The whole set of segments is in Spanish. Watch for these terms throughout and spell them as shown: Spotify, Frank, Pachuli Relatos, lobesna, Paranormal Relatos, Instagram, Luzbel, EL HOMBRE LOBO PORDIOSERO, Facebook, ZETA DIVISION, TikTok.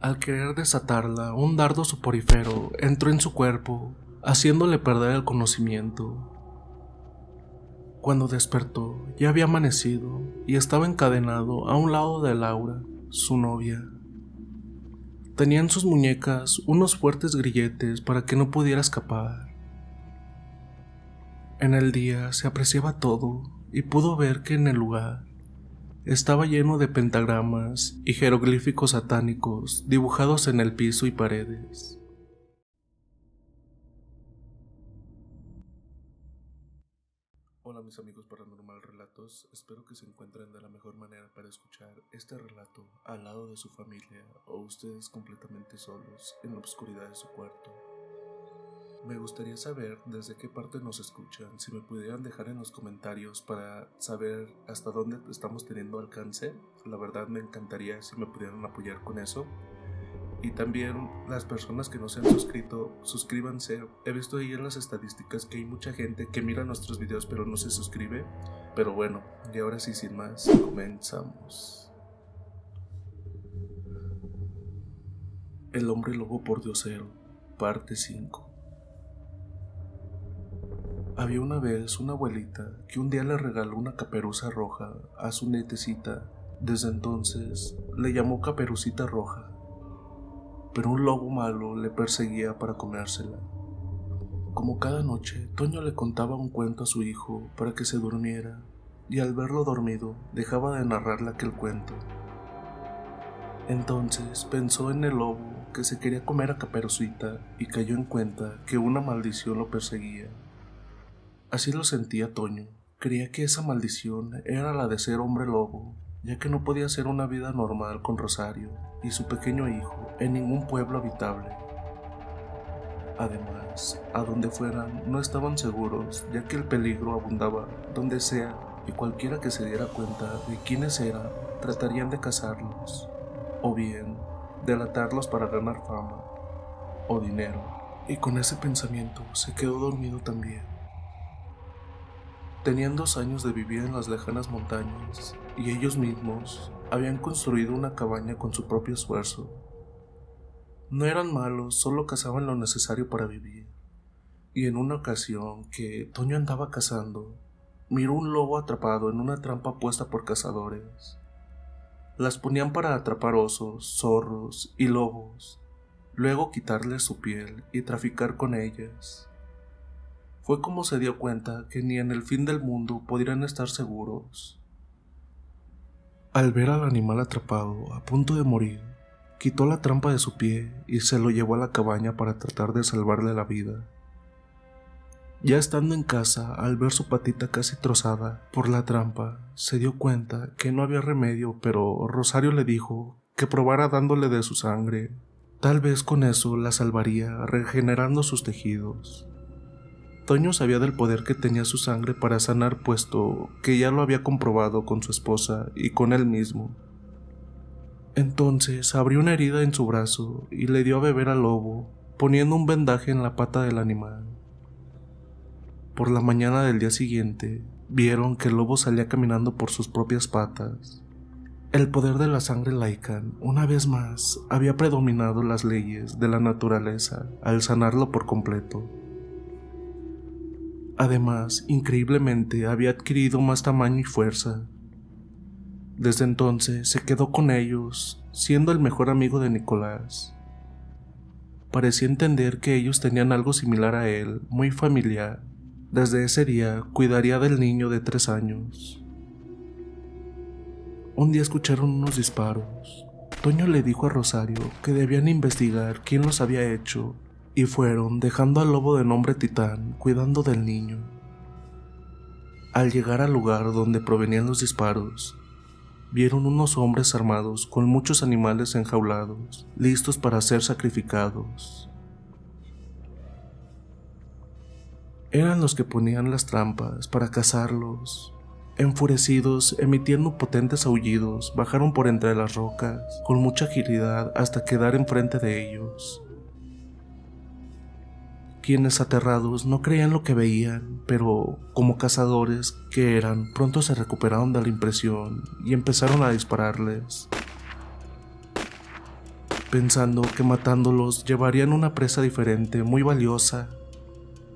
Al querer desatarla, un dardo soporífero entró en su cuerpo, haciéndole perder el conocimiento. Cuando despertó, ya había amanecido y estaba encadenado a un lado de Laura, su novia. Tenía en sus muñecas unos fuertes grilletes para que no pudiera escapar. En el día se apreciaba todo y pudo ver que en el lugar estaba lleno de pentagramas y jeroglíficos satánicos dibujados en el piso y paredes. Hola mis amigos Paranormal Relatos, espero que se encuentren de la mejor manera para escuchar este relato al lado de su familia o ustedes completamente solos en la oscuridad de su cuarto. Me gustaría saber desde qué parte nos escuchan, si me pudieran dejar en los comentarios para saber hasta dónde estamos teniendo alcance, la verdad me encantaría si me pudieran apoyar con eso. Y también las personas que no se han suscrito, suscríbanse. He visto ahí en las estadísticas que hay mucha gente que mira nuestros videos pero no se suscribe. Pero bueno, y ahora sí, sin más, comenzamos. El hombre lobo pordiosero, parte 5. Había una vez una abuelita que un día le regaló una caperuza roja a su nietecita. Desde entonces le llamó Caperucita Roja. Pero un lobo malo le perseguía para comérsela. Como cada noche, Toño le contaba un cuento a su hijo para que se durmiera, y al verlo dormido, dejaba de narrarle aquel cuento. Entonces pensó en el lobo que se quería comer a Caperucita y cayó en cuenta que una maldición lo perseguía. Así lo sentía Toño, creía que esa maldición era la de ser hombre lobo, ya que no podía hacer una vida normal con Rosario y su pequeño hijo en ningún pueblo habitable. Además, a donde fueran no estaban seguros, ya que el peligro abundaba donde sea y cualquiera que se diera cuenta de quiénes eran tratarían de cazarlos, o bien delatarlos para ganar fama o dinero, y con ese pensamiento se quedó dormido también. Tenían 2 años de vivir en las lejanas montañas y ellos mismos habían construido una cabaña con su propio esfuerzo. No eran malos, solo cazaban lo necesario para vivir. Y en una ocasión que Toño andaba cazando, miró un lobo atrapado en una trampa puesta por cazadores. Las ponían para atrapar osos, zorros y lobos, luego quitarles su piel y traficar con ellas. Fue como se dio cuenta que ni en el fin del mundo podrían estar seguros. Al ver al animal atrapado, a punto de morir, quitó la trampa de su pie y se lo llevó a la cabaña para tratar de salvarle la vida. Ya estando en casa, al ver su patita casi trozada por la trampa, se dio cuenta que no había remedio, pero Rosario le dijo que probara dándole de su sangre. Tal vez con eso la salvaría, regenerando sus tejidos. Toño sabía del poder que tenía su sangre para sanar, puesto que ya lo había comprobado con su esposa y con él mismo. Entonces abrió una herida en su brazo y le dio a beber al lobo, poniendo un vendaje en la pata del animal. Por la mañana del día siguiente, vieron que el lobo salía caminando por sus propias patas. El poder de la sangre Lycan, una vez más, había predominado las leyes de la naturaleza al sanarlo por completo. Además, increíblemente, había adquirido más tamaño y fuerza. Desde entonces se quedó con ellos, siendo el mejor amigo de Nicolás. Parecía entender que ellos tenían algo similar a él, muy familiar. Desde ese día, cuidaría del niño de 3 años. Un día escucharon unos disparos. Toño le dijo a Rosario que debían investigar quién los había hecho, y fueron, dejando al lobo de nombre Titán cuidando del niño. Al llegar al lugar donde provenían los disparos, vieron unos hombres armados con muchos animales enjaulados, listos para ser sacrificados. Eran los que ponían las trampas para cazarlos. Enfurecidos, emitiendo potentes aullidos, bajaron por entre las rocas con mucha agilidad hasta quedar enfrente de ellos. Quienes aterrados no creían lo que veían, pero como cazadores que eran, pronto se recuperaron de la impresión y empezaron a dispararles. pensando que matándolos llevarían una presa diferente, muy valiosa.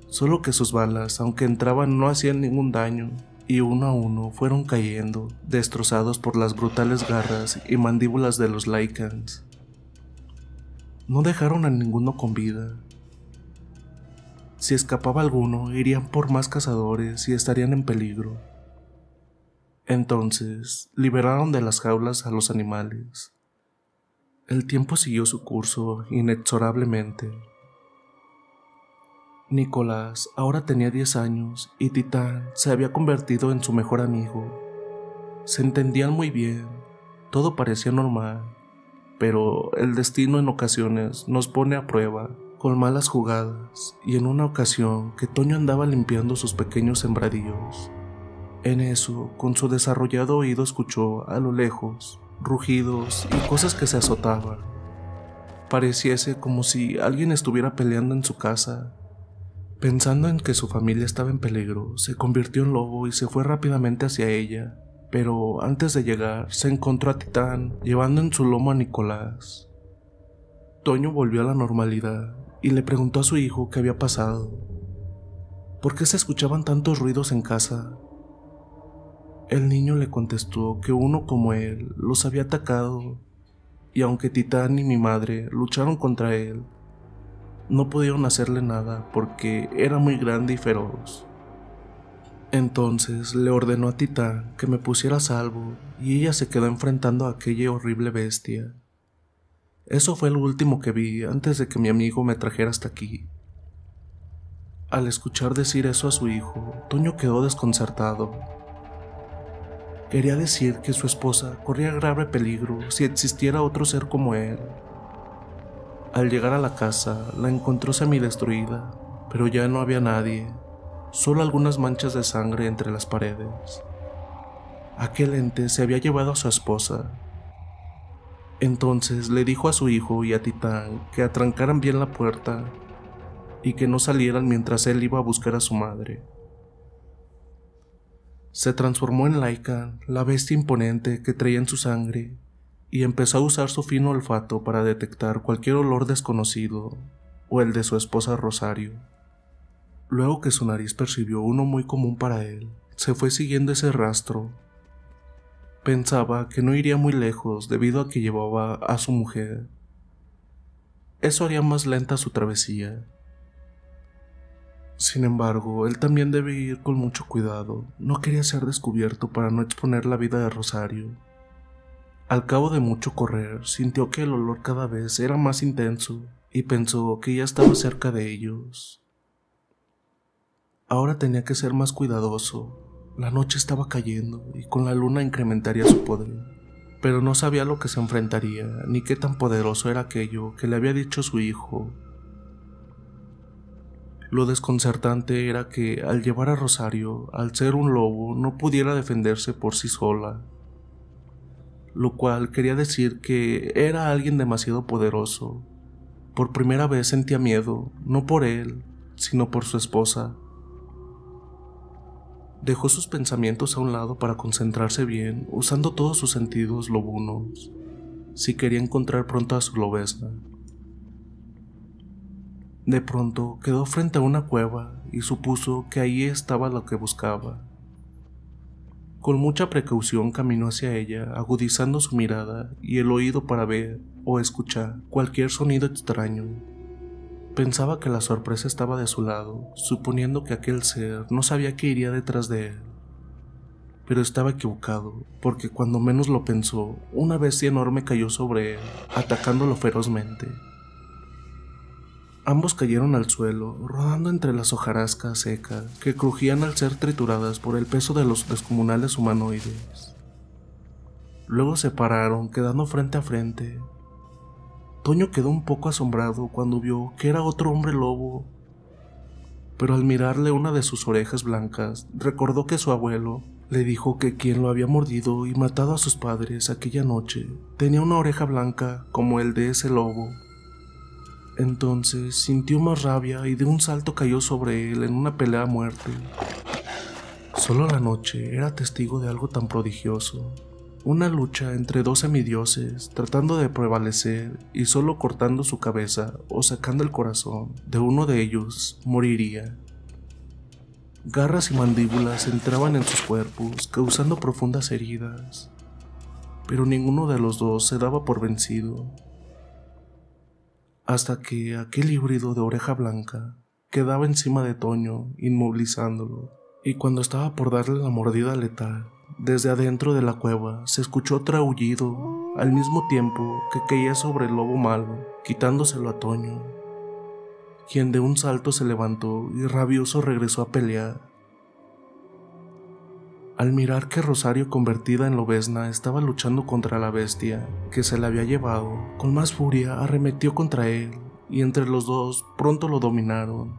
Solo que sus balas, aunque entraban, no hacían ningún daño, y uno a uno fueron cayendo, destrozados por las brutales garras y mandíbulas de los Lycans. No dejaron a ninguno con vida. Si escapaba alguno, irían por más cazadores y estarían en peligro. Entonces, liberaron de las jaulas a los animales. El tiempo siguió su curso inexorablemente. Nicolás ahora tenía 10 años y Titán se había convertido en su mejor amigo. Se entendían muy bien, todo parecía normal, pero el destino en ocasiones nos pone a prueba con malas jugadas, y en una ocasión que Toño andaba limpiando sus pequeños sembradíos. En eso, con su desarrollado oído escuchó, a lo lejos, rugidos y cosas que se azotaban. Pareciese como si alguien estuviera peleando en su casa. Pensando en que su familia estaba en peligro, se convirtió en lobo y se fue rápidamente hacia ella, pero antes de llegar, se encontró a Titán, llevando en su lomo a Nicolás. Toño volvió a la normalidad y le preguntó a su hijo qué había pasado. ¿Por qué se escuchaban tantos ruidos en casa? El niño le contestó que uno como él los había atacado, y aunque Titán y mi madre lucharon contra él, no pudieron hacerle nada porque era muy grande y feroz. Entonces le ordenó a Titán que me pusiera a salvo, y ella se quedó enfrentando a aquella horrible bestia. Eso fue lo último que vi antes de que mi amigo me trajera hasta aquí. Al escuchar decir eso a su hijo, Toño quedó desconcertado. Quería decir que su esposa corría grave peligro si existiera otro ser como él. Al llegar a la casa, la encontró semidestruida, pero ya no había nadie, solo algunas manchas de sangre entre las paredes. Aquel ente se había llevado a su esposa. Entonces le dijo a su hijo y a Titán que atrancaran bien la puerta y que no salieran mientras él iba a buscar a su madre. Se transformó en Lycan, la bestia imponente que traía en su sangre, y empezó a usar su fino olfato para detectar cualquier olor desconocido o el de su esposa Rosario. Luego que su nariz percibió uno muy común para él, se fue siguiendo ese rastro. Pensaba que no iría muy lejos debido a que llevaba a su mujer. Eso haría más lenta su travesía. Sin embargo, él también debe ir con mucho cuidado. No quería ser descubierto para no exponer la vida de Rosario. Al cabo de mucho correr, sintió que el olor cada vez era más intenso y pensó que ya estaba cerca de ellos. Ahora tenía que ser más cuidadoso. La noche estaba cayendo y con la luna incrementaría su poder, pero no sabía lo que se enfrentaría ni qué tan poderoso era aquello que le había dicho su hijo. Lo desconcertante era que al llevar a Rosario, al ser un lobo, no pudiera defenderse por sí sola, lo cual quería decir que era alguien demasiado poderoso. Por primera vez sentía miedo, no por él, sino por su esposa. Dejó sus pensamientos a un lado para concentrarse bien, usando todos sus sentidos lobunos, si quería encontrar pronto a su lobesna. De pronto quedó frente a una cueva y supuso que ahí estaba lo que buscaba. Con mucha precaución caminó hacia ella, agudizando su mirada y el oído para ver o escuchar cualquier sonido extraño. Pensaba que la sorpresa estaba de su lado, suponiendo que aquel ser no sabía que iría detrás de él. Pero estaba equivocado, porque cuando menos lo pensó, una bestia enorme cayó sobre él, atacándolo ferozmente. Ambos cayeron al suelo, rodando entre las hojarascas secas que crujían al ser trituradas por el peso de los descomunales humanoides. Luego se pararon, quedando frente a frente. Toño quedó un poco asombrado cuando vio que era otro hombre lobo, pero al mirarle una de sus orejas blancas, recordó que su abuelo le dijo que quien lo había mordido y matado a sus padres aquella noche tenía una oreja blanca como el de ese lobo. Entonces sintió más rabia y de un salto cayó sobre él en una pelea a muerte. Solo la noche era testigo de algo tan prodigioso, Una lucha entre dos semidioses tratando de prevalecer y solo cortando su cabeza o sacando el corazón de uno de ellos moriría. Garras y mandíbulas entraban en sus cuerpos causando profundas heridas, pero ninguno de los dos se daba por vencido, hasta que aquel híbrido de oreja blanca quedaba encima de Toño inmovilizándolo, y cuando estaba por darle la mordida letal, desde adentro de la cueva se escuchó otro aullido al mismo tiempo que caía sobre el lobo malo, quitándoselo a Toño, quien de un salto se levantó y rabioso regresó a pelear. Al mirar que Rosario, convertida en lobesna, estaba luchando contra la bestia que se la había llevado, con más furia arremetió contra él y entre los dos pronto lo dominaron.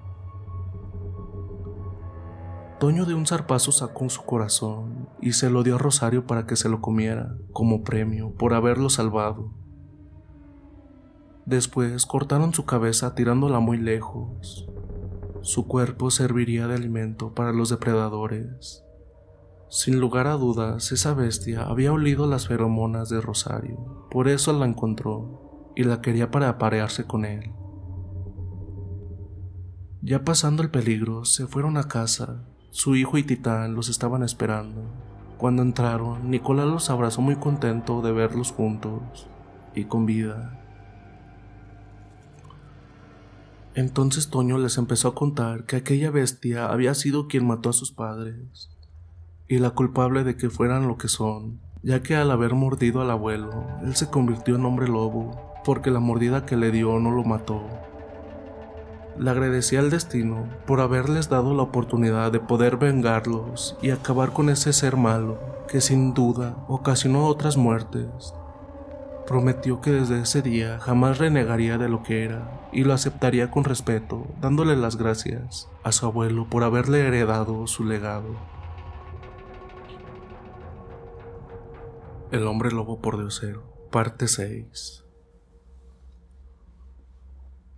Toño de un zarpazo sacó su corazón y se lo dio a Rosario para que se lo comiera como premio por haberlo salvado. Después cortaron su cabeza tirándola muy lejos. Su cuerpo serviría de alimento para los depredadores. Sin lugar a dudas, esa bestia había olido las feromonas de Rosario, por eso la encontró y la quería para aparearse con él. Ya pasando el peligro, se fueron a casa. Su hijo y Titán los estaban esperando. Cuando entraron, Nicolás los abrazó muy contento de verlos juntos y con vida. Entonces Toño les empezó a contar que aquella bestia había sido quien mató a sus padres y la culpable de que fueran lo que son, ya que al haber mordido al abuelo, él se convirtió en hombre lobo porque la mordida que le dio no lo mató. Le agradecía al destino por haberles dado la oportunidad de poder vengarlos y acabar con ese ser malo que sin duda ocasionó otras muertes. Prometió que desde ese día jamás renegaría de lo que era y lo aceptaría con respeto, dándole las gracias a su abuelo por haberle heredado su legado. El hombre lobo pordiosero, parte 6.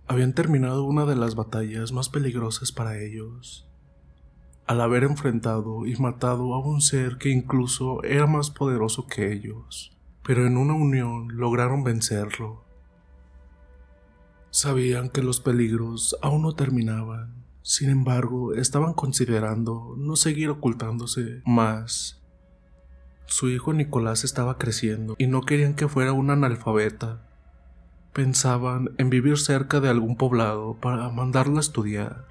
Habían terminado una de las batallas más peligrosas para ellos, al haber enfrentado y matado a un ser que incluso era más poderoso que ellos. Pero en una unión lograron vencerlo. Sabían que los peligros aún no terminaban, sin embargo, estaban considerando no seguir ocultándose más. Su hijo Nicolás estaba creciendo y no querían que fuera un analfabeta. Pensaban en vivir cerca de algún poblado para mandarlo a estudiar.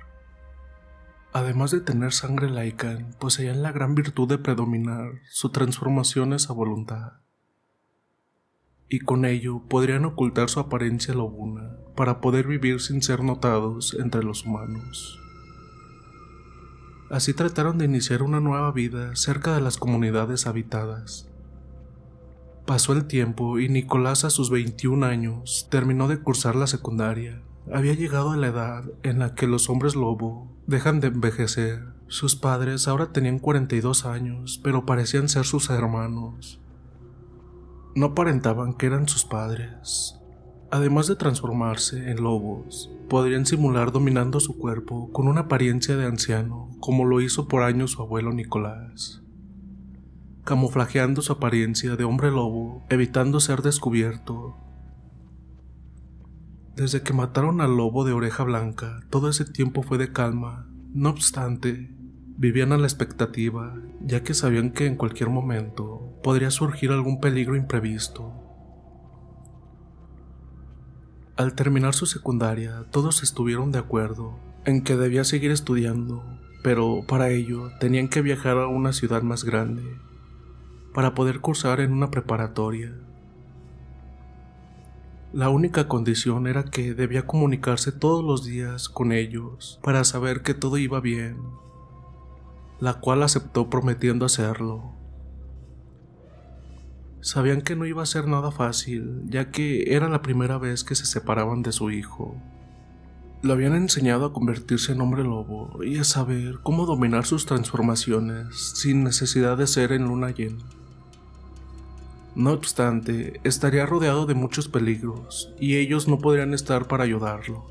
Además de tener sangre laica, poseían la gran virtud de predominar sus transformaciones a voluntad, y con ello podrían ocultar su apariencia lobuna para poder vivir sin ser notados entre los humanos. Así trataron de iniciar una nueva vida cerca de las comunidades habitadas. Pasó el tiempo y Nicolás, a sus 21 años, terminó de cursar la secundaria. Había llegado a la edad en la que los hombres lobo dejan de envejecer. Sus padres ahora tenían 42 años, pero parecían ser sus hermanos. No aparentaban que eran sus padres. Además de transformarse en lobos, podrían simular dominando su cuerpo con una apariencia de anciano, como lo hizo por años su abuelo Nicolás, camuflajeando su apariencia de hombre lobo, evitando ser descubierto. Desde que mataron al lobo de oreja blanca, todo ese tiempo fue de calma. No obstante, vivían a la expectativa, ya que sabían que en cualquier momento podría surgir algún peligro imprevisto. Al terminar su secundaria, todos estuvieron de acuerdo en que debía seguir estudiando, pero para ello tenían que viajar a una ciudad más grande para poder cursar en una preparatoria. La única condición era que debía comunicarse todos los días con ellos para saber que todo iba bien, la cual aceptó prometiendo hacerlo. Sabían que no iba a ser nada fácil, ya que era la primera vez que se separaban de su hijo. Lo habían enseñado a convertirse en hombre lobo y a saber cómo dominar sus transformaciones sin necesidad de ser en luna llena. No obstante, estaría rodeado de muchos peligros y ellos no podrían estar para ayudarlo.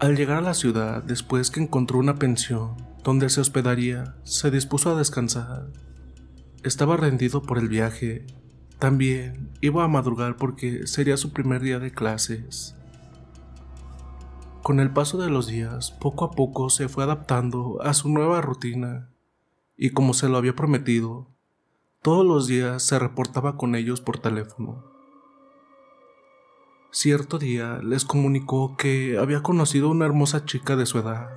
Al llegar a la ciudad, después que encontró una pensión donde se hospedaría, se dispuso a descansar Estaba rendido por el viaje. También iba a madrugar porque sería su primer día de clases. Con el paso de los días, poco a poco se fue adaptando a su nueva rutina, y como se lo había prometido, todos los días se reportaba con ellos por teléfono. Cierto día les comunicó que había conocido a una hermosa chica de su edad,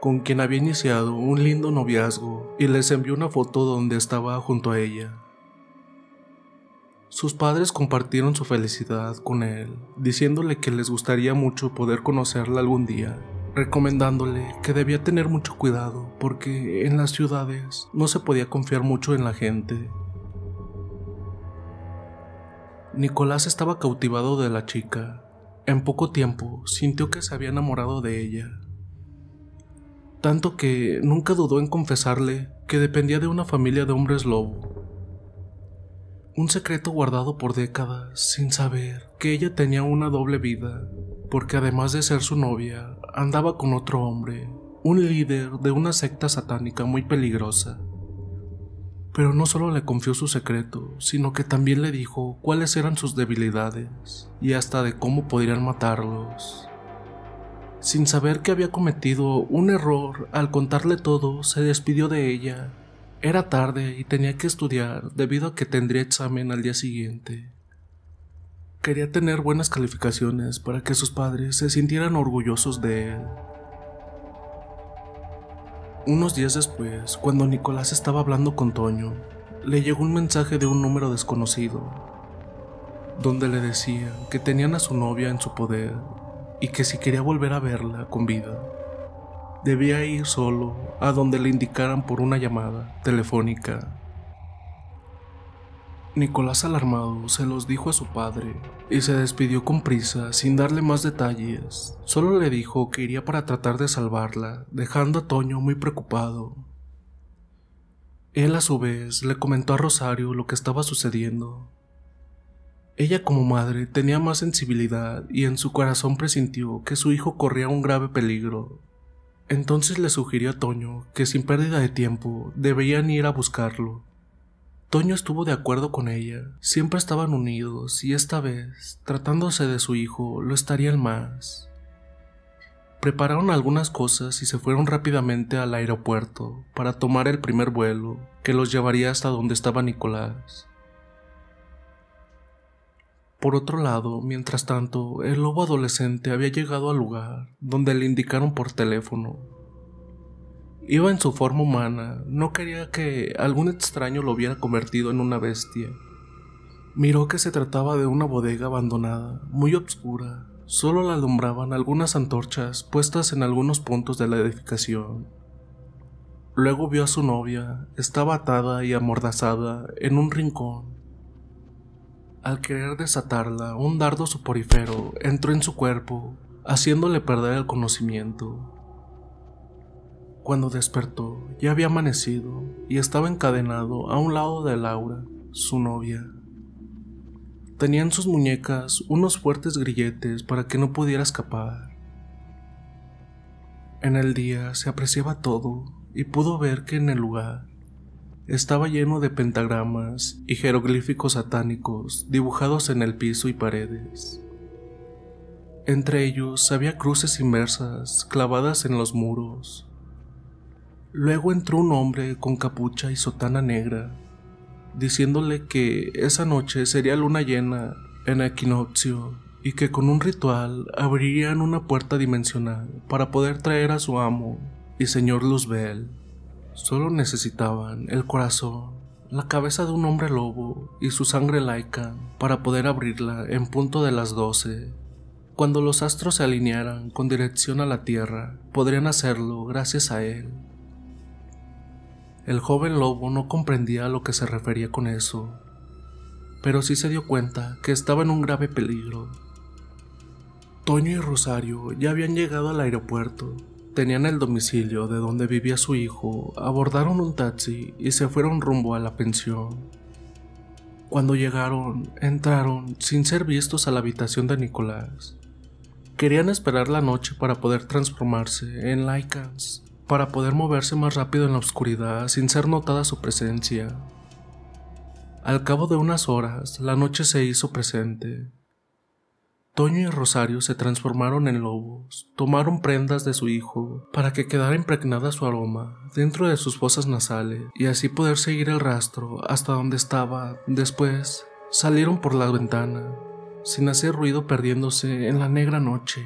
con quien había iniciado un lindo noviazgo, y les envió una foto donde estaba junto a ella. Sus padres compartieron su felicidad con él, diciéndole que les gustaría mucho poder conocerla algún día, recomendándole que debía tener mucho cuidado porque en las ciudades no se podía confiar mucho en la gente. Nicolás estaba cautivado de la chica. En poco tiempo sintió que se había enamorado de ella, tanto que nunca dudó en confesarle que dependía de una familia de hombres lobo. Un secreto guardado por décadas, sin saber que ella tenía una doble vida, porque además de ser su novia, andaba con otro hombre, un líder de una secta satánica muy peligrosa. Pero no solo le confió su secreto, sino que también le dijo cuáles eran sus debilidades, y hasta de cómo podrían matarlos. Sin saber que había cometido un error, al contarle todo, se despidió de ella. Era tarde y tenía que estudiar debido a que tendría examen al día siguiente. Quería tener buenas calificaciones para que sus padres se sintieran orgullosos de él. Unos días después, cuando Nicolás estaba hablando con Toño, le llegó un mensaje de un número desconocido, donde le decían que tenían a su novia en su poder y que si quería volver a verla con vida, debía ir solo a donde le indicaran por una llamada telefónica. Nicolás, alarmado, se los dijo a su padre y se despidió con prisa sin darle más detalles. Solo le dijo que iría para tratar de salvarla, dejando a Toño muy preocupado. Él a su vez le comentó a Rosario lo que estaba sucediendo. Ella como madre tenía más sensibilidad y en su corazón presintió que su hijo corría un grave peligro. Entonces le sugirió a Toño que sin pérdida de tiempo debían ir a buscarlo. Toño estuvo de acuerdo con ella, siempre estaban unidos y esta vez, tratándose de su hijo, lo estarían más. Prepararon algunas cosas y se fueron rápidamente al aeropuerto para tomar el primer vuelo que los llevaría hasta donde estaba Nicolás. Por otro lado, mientras tanto, el lobo adolescente había llegado al lugar donde le indicaron por teléfono. Iba en su forma humana, no quería que algún extraño lo hubiera convertido en una bestia. Miró que se trataba de una bodega abandonada, muy obscura, solo la alumbraban algunas antorchas puestas en algunos puntos de la edificación. Luego vio a su novia, estaba atada y amordazada en un rincón. Al querer desatarla, un dardo soporífero entró en su cuerpo, haciéndole perder el conocimiento. Cuando despertó, ya había amanecido y estaba encadenado a un lado de Laura, su novia. Tenía en sus muñecas unos fuertes grilletes para que no pudiera escapar. En el día se apreciaba todo y pudo ver que en el lugar estaba lleno de pentagramas y jeroglíficos satánicos dibujados en el piso y paredes. Entre ellos había cruces inversas clavadas en los muros. Luego entró un hombre con capucha y sotana negra, diciéndole que esa noche sería luna llena en equinoccio y que con un ritual abrirían una puerta dimensional para poder traer a su amo y señor Luzbel. Solo necesitaban el corazón, la cabeza de un hombre lobo y su sangre laica para poder abrirla en punto de las 12. Cuando los astros se alinearan con dirección a la tierra, podrían hacerlo gracias a él. El joven lobo no comprendía a lo que se refería con eso, pero sí se dio cuenta que estaba en un grave peligro. Toño y Rosario ya habían llegado al aeropuerto. Tenían el domicilio de donde vivía su hijo, abordaron un taxi y se fueron rumbo a la pensión. Cuando llegaron, entraron sin ser vistos a la habitación de Nicolás. Querían esperar la noche para poder transformarse en lycans, para poder moverse más rápido en la oscuridad sin ser notada su presencia. Al cabo de unas horas, la noche se hizo presente. Toño y Rosario se transformaron en lobos, tomaron prendas de su hijo para que quedara impregnada su aroma dentro de sus fosas nasales y así poder seguir el rastro hasta donde estaba. Después salieron por la ventana, sin hacer ruido, perdiéndose en la negra noche.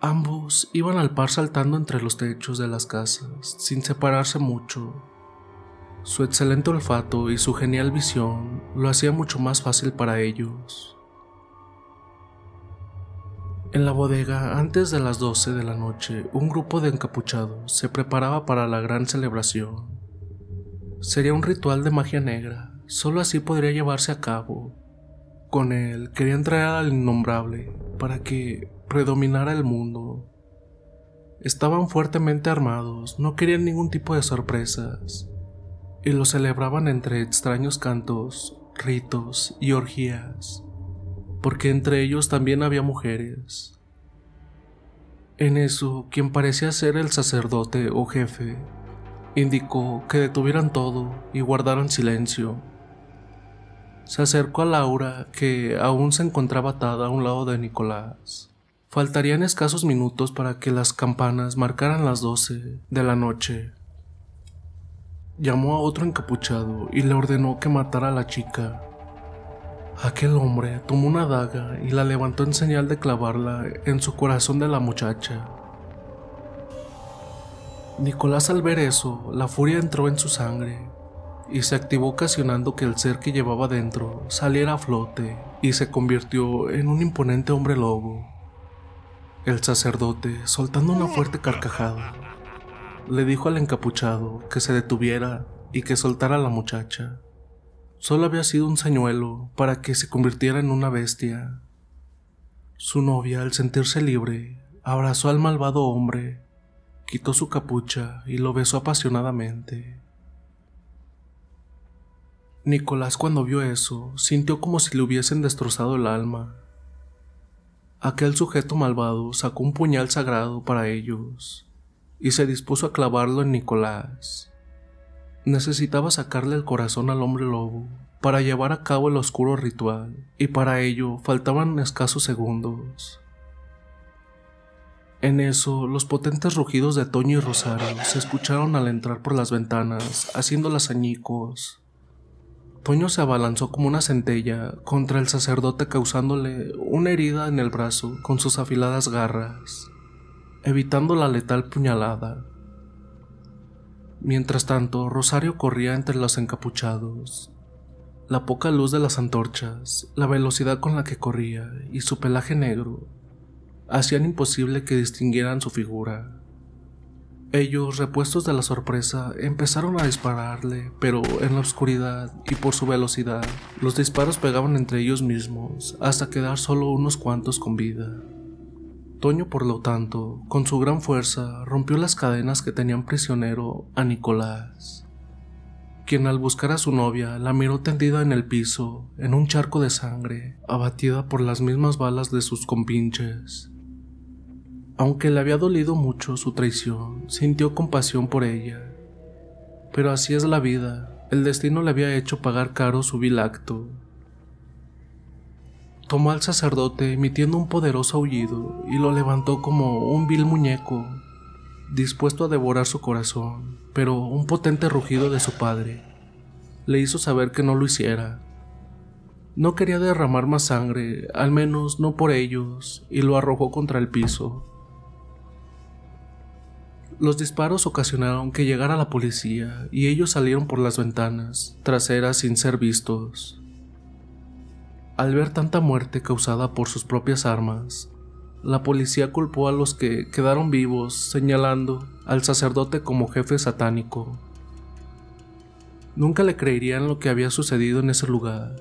Ambos iban al par saltando entre los techos de las casas, sin separarse mucho. Su excelente olfato y su genial visión lo hacía mucho más fácil para ellos. En la bodega, antes de las 12 de la noche, un grupo de encapuchados se preparaba para la gran celebración. Sería un ritual de magia negra, solo así podría llevarse a cabo. Con él querían traer al innombrable para que predominara el mundo. Estaban fuertemente armados, no querían ningún tipo de sorpresas, y lo celebraban entre extraños cantos, ritos y orgías, porque entre ellos también había mujeres. En eso, quien parecía ser el sacerdote o jefe, indicó que detuvieran todo y guardaran silencio. Se acercó a Laura, que aún se encontraba atada a un lado de Nicolás. Faltarían escasos minutos para que las campanas marcaran las 12 de la noche. Llamó a otro encapuchado y le ordenó que matara a la chica. Aquel hombre tomó una daga y la levantó en señal de clavarla en su corazón de la muchacha. Nicolás, al ver eso, la furia entró en su sangre y se activó, ocasionando que el ser que llevaba dentro saliera a flote y se convirtió en un imponente hombre lobo. El sacerdote, soltando una fuerte carcajada, le dijo al encapuchado que se detuviera y que soltara a la muchacha. Solo había sido un señuelo para que se convirtiera en una bestia. Su novia, al sentirse libre, abrazó al malvado hombre, quitó su capucha y lo besó apasionadamente. Nicolás, cuando vio eso, sintió como si le hubiesen destrozado el alma. Aquel sujeto malvado sacó un puñal sagrado para ellos y se dispuso a clavarlo en Nicolás. Necesitaba sacarle el corazón al hombre lobo para llevar a cabo el oscuro ritual, y para ello faltaban escasos segundos. En eso, los potentes rugidos de Toño y Rosario se escucharon al entrar por las ventanas, haciéndolas añicos. Toño se abalanzó como una centella contra el sacerdote, causándole una herida en el brazo con sus afiladas garras, evitando la letal puñalada. Mientras tanto, Rosario corría entre los encapuchados. La poca luz de las antorchas, la velocidad con la que corría y su pelaje negro hacían imposible que distinguieran su figura. Ellos, repuestos de la sorpresa, empezaron a dispararle, pero en la oscuridad y por su velocidad, los disparos pegaban entre ellos mismos hasta quedar solo unos cuantos con vida. Toño, por lo tanto, con su gran fuerza, rompió las cadenas que tenían prisionero a Nicolás, quien, al buscar a su novia, la miró tendida en el piso, en un charco de sangre, abatida por las mismas balas de sus compinches. Aunque le había dolido mucho su traición, sintió compasión por ella. Pero así es la vida, el destino le había hecho pagar caro su vil acto. Tomó al sacerdote emitiendo un poderoso aullido y lo levantó como un vil muñeco, dispuesto a devorar su corazón, pero un potente rugido de su padre le hizo saber que no lo hiciera. No quería derramar más sangre, al menos no por ellos, y lo arrojó contra el piso. Los disparos ocasionaron que llegara la policía y ellos salieron por las ventanas traseras sin ser vistos. Al ver tanta muerte causada por sus propias armas, la policía culpó a los que quedaron vivos, señalando al sacerdote como jefe satánico. Nunca le creerían lo que había sucedido en ese lugar.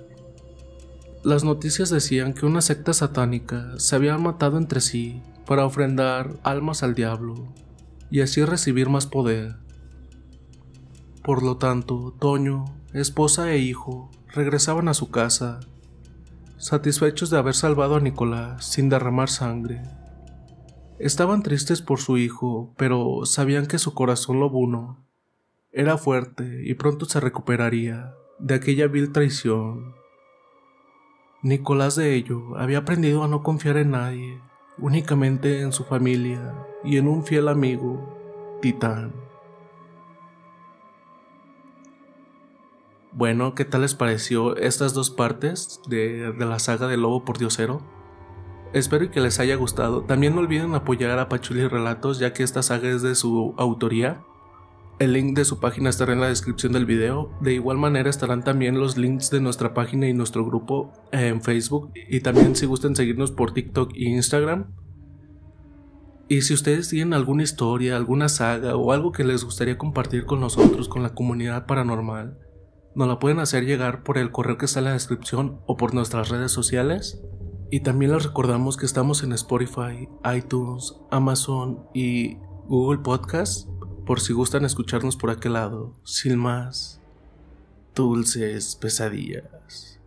Las noticias decían que una secta satánica se había matado entre sí para ofrendar almas al diablo y así recibir más poder. Por lo tanto, Toño, esposa e hijo regresaban a su casa, satisfechos de haber salvado a Nicolás sin derramar sangre. Estaban tristes por su hijo, pero sabían que su corazón lobuno era fuerte y pronto se recuperaría, de aquella vil traición. Nicolás de ello había aprendido a no confiar en nadie, únicamente en su familia y en un fiel amigo, Titán. Bueno, ¿qué tal les pareció estas dos partes de la saga del Lobo Pordiosero? Espero que les haya gustado. También no olviden apoyar a Pachuli Relatos, ya que esta saga es de su autoría. El link de su página estará en la descripción del video. De igual manera estarán también los links de nuestra página y nuestro grupo en Facebook. Y también si gustan seguirnos por TikTok e Instagram. Y si ustedes tienen alguna historia, alguna saga o algo que les gustaría compartir con nosotros, con la comunidad paranormal, nos la pueden hacer llegar por el correo que está en la descripción o por nuestras redes sociales. Y también les recordamos que estamos en Spotify, iTunes, Amazon y Google Podcast, por si gustan escucharnos por aquel lado. Sin más, dulces pesadillas.